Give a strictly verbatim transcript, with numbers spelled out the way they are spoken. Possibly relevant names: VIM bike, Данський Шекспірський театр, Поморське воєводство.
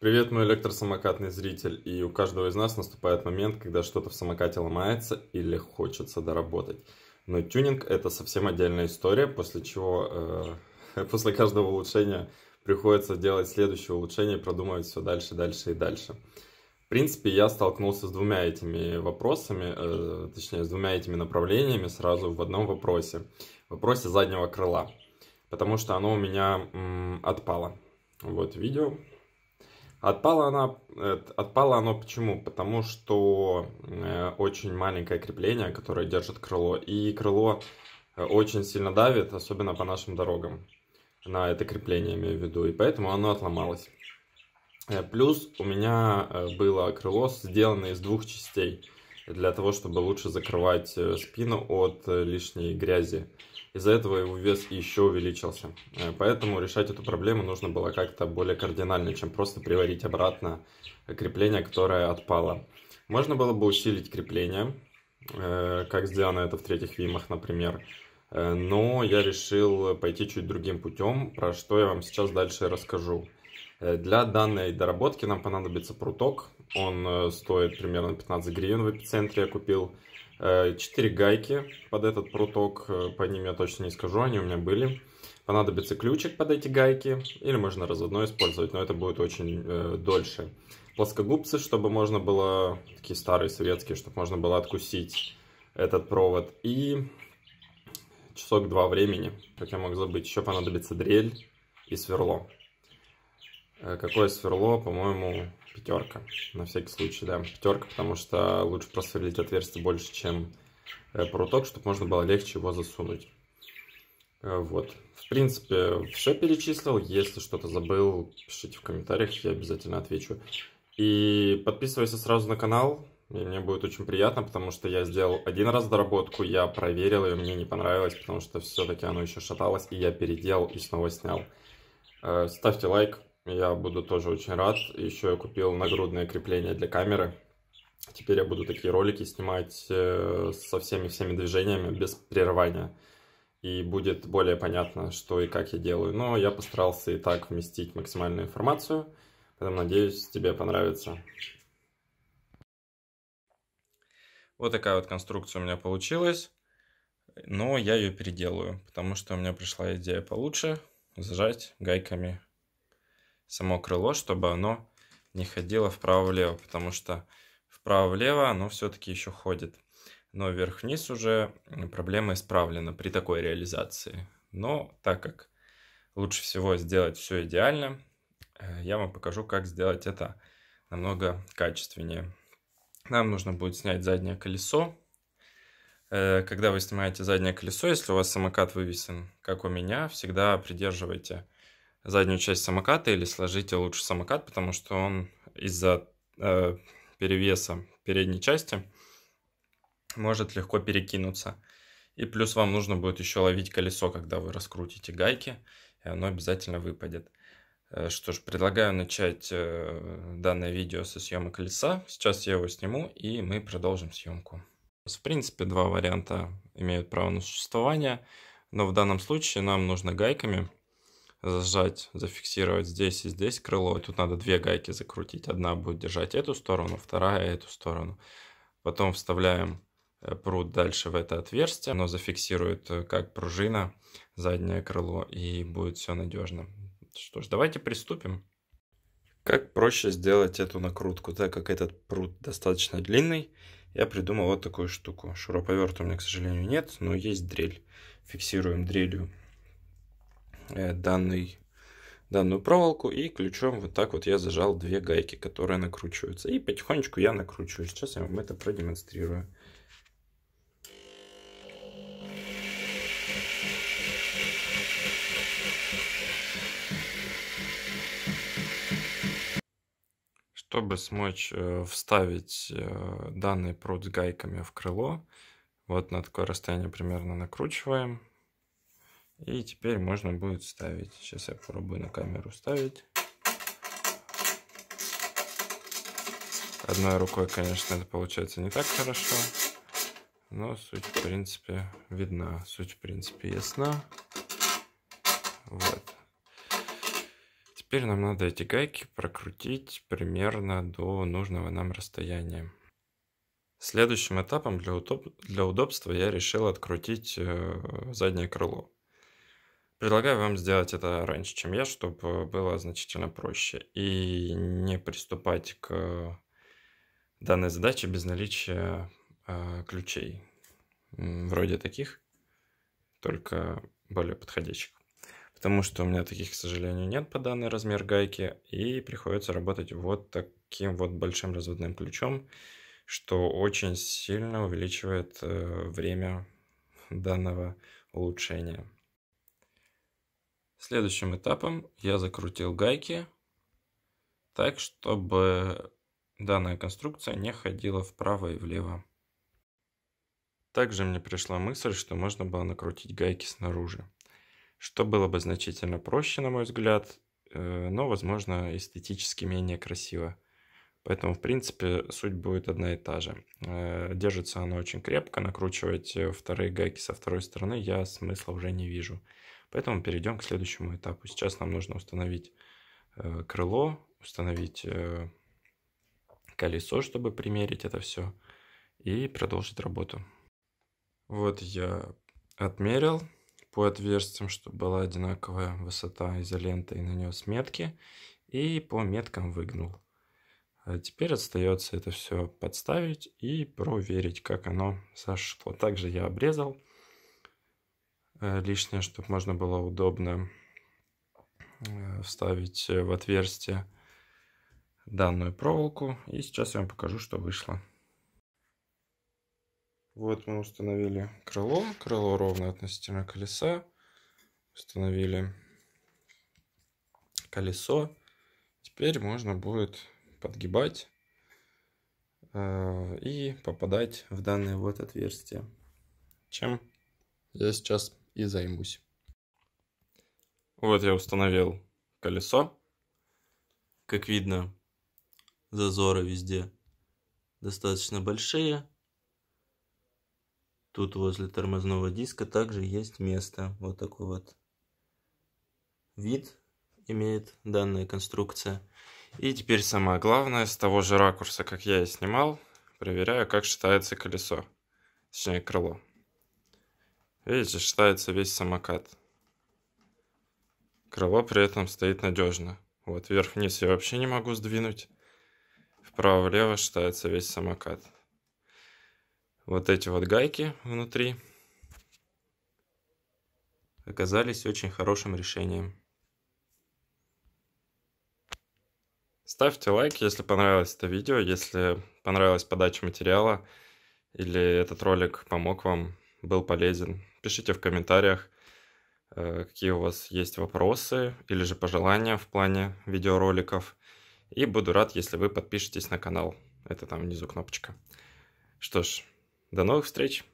Привет, мой электросамокатный зритель, и у каждого из нас наступает момент, когда что-то в самокате ломается или хочется доработать. Но тюнинг это совсем отдельная история, после чего э, после каждого улучшения приходится делать следующее улучшение и продумывать все дальше, дальше и дальше. В принципе, я столкнулся с двумя этими вопросами, э, точнее с двумя этими направлениями сразу в одном вопросе, в вопросе заднего крыла, потому что оно у меня м, отпало. Вот видео. Отпала она, отпала оно почему? Потому что очень маленькое крепление, которое держит крыло, и крыло очень сильно давит, особенно по нашим дорогам, на это крепление имею в виду, и поэтому оно отломалось. Плюс у меня было крыло сделано из двух частей, для того, чтобы лучше закрывать спину от лишней грязи. Из-за этого его вес еще увеличился. Поэтому решать эту проблему нужно было как-то более кардинально, чем просто приварить обратно крепление, которое отпало. Можно было бы усилить крепление, как сделано это в третьих вимах, например. Но я решил пойти чуть другим путем, про что я вам сейчас дальше расскажу. Для данной доработки нам понадобится пруток. Он стоит примерно пятнадцать гривен в эпицентре, я купил. четыре гайки под этот пруток, по ним я точно не скажу, они у меня были. Понадобится ключик под эти гайки, или можно разводной использовать, но это будет очень э, дольше. Плоскогубцы, чтобы можно было, такие старые советские, чтобы можно было откусить этот провод. И часок-два времени, как я мог забыть, еще понадобится дрель и сверло. Какое сверло? По-моему, пятерка. На всякий случай, да, пятерка, потому что лучше просверлить отверстие больше, чем пруток, чтобы можно было легче его засунуть. Вот. В принципе, все перечислил. Если что-то забыл, пишите в комментариях, я обязательно отвечу. И подписывайся сразу на канал. Мне будет очень приятно, потому что я сделал один раз доработку, я проверил ее, мне не понравилось, потому что все-таки оно еще шаталось, и я переделал и снова снял. Ставьте лайк. Я буду тоже очень рад. Еще я купил нагрудное крепление для камеры. Теперь я буду такие ролики снимать со всеми-всеми движениями, без прерывания. И будет более понятно, что и как я делаю. Но я постарался и так вместить максимальную информацию. Поэтому, надеюсь, тебе понравится. Вот такая вот конструкция у меня получилась. Но я ее переделаю, потому что у меня пришла идея получше. Зажать гайками само крыло, чтобы оно не ходило вправо-влево, потому что вправо-влево оно все-таки еще ходит. Но вверх-вниз уже проблема исправлена при такой реализации. Но так как лучше всего сделать все идеально, я вам покажу, как сделать это намного качественнее. Нам нужно будет снять заднее колесо. Когда вы снимаете заднее колесо, если у вас самокат вывесен, как у меня, всегда придерживайте заднюю часть самоката или сложите лучше самокат, потому что он из-за э, перевеса передней части может легко перекинуться. И плюс вам нужно будет еще ловить колесо, когда вы раскрутите гайки, и оно обязательно выпадет. Что ж, предлагаю начать э, данное видео со съемки колеса. Сейчас я его сниму, и мы продолжим съемку. В принципе, два варианта имеют право на существование, но в данном случае нам нужно гайками зажать, зафиксировать здесь и здесь крыло. Тут надо две гайки закрутить. Одна будет держать эту сторону, вторая эту сторону. Потом вставляем прут дальше в это отверстие. Оно зафиксирует как пружина заднее крыло, и будет все надежно. Что ж, давайте приступим. Как проще сделать эту накрутку? Так как этот прут достаточно длинный, я придумал вот такую штуку. Шуруповерта у меня, к сожалению, нет, но есть дрель. Фиксируем дрелью Данный, данную проволоку, и ключом вот так вот я зажал две гайки, которые накручиваются, и потихонечку я накручиваю. Сейчас я вам это продемонстрирую. Чтобы смочь э, вставить э, данный прут с гайками в крыло, вот на такое расстояние примерно накручиваем. И теперь можно будет ставить. Сейчас я попробую на камеру ставить. Одной рукой, конечно, это получается не так хорошо. Но суть, в принципе, видна. Суть, в принципе, ясна. Вот. Теперь нам надо эти гайки прокрутить примерно до нужного нам расстояния. Следующим этапом для, удоб... для удобства я решил открутить заднее крыло. Предлагаю вам сделать это раньше, чем я, чтобы было значительно проще. И не приступать к данной задаче без наличия ключей. Вроде таких, только более подходящих. Потому что у меня таких, к сожалению, нет по данный размер гайки. И приходится работать вот таким вот большим разводным ключом, что очень сильно увеличивает время данного улучшения. Следующим этапом я закрутил гайки так, чтобы данная конструкция не ходила вправо и влево. Также мне пришла мысль, что можно было накрутить гайки снаружи, что было бы значительно проще, на мой взгляд, но, возможно, эстетически менее красиво. Поэтому, в принципе, суть будет одна и та же. Держится она очень крепко, накручивать вторые гайки со второй стороны я смысла уже не вижу. Поэтому перейдем к следующему этапу. Сейчас нам нужно установить крыло, установить колесо, чтобы примерить это все и продолжить работу. Вот я отмерил по отверстиям, чтобы была одинаковая высота изоленты, и нанес метки, и по меткам выгнул. А теперь остается это все подставить и проверить, как оно сошло. Также я обрезал лишнее, чтобы можно было удобно вставить в отверстие данную проволоку. И сейчас я вам покажу, что вышло. Вот мы установили крыло. Крыло ровно относительно колеса. Установили колесо. Теперь можно будет подгибать и попадать в данное вот отверстие. Чем я сейчас и займусь. Вот я установил колесо. Как видно, зазоры везде достаточно большие. Тут возле тормозного диска также есть место. Вот такой вот вид имеет данная конструкция. И теперь самое главное, с того же ракурса, как я и снимал, проверяю, как шатается колесо, точнее крыло. Видите, шатается весь самокат. Крыло при этом стоит надежно. Вот вверх-вниз я вообще не могу сдвинуть. Вправо-влево шатается весь самокат. Вот эти вот гайки внутри оказались очень хорошим решением. Ставьте лайк, если понравилось это видео, если понравилась подача материала или этот ролик помог вам, был полезен. Пишите в комментариях, какие у вас есть вопросы или же пожелания в плане видеороликов. И буду рад, если вы подпишетесь на канал. Это там внизу кнопочка. Что ж, до новых встреч!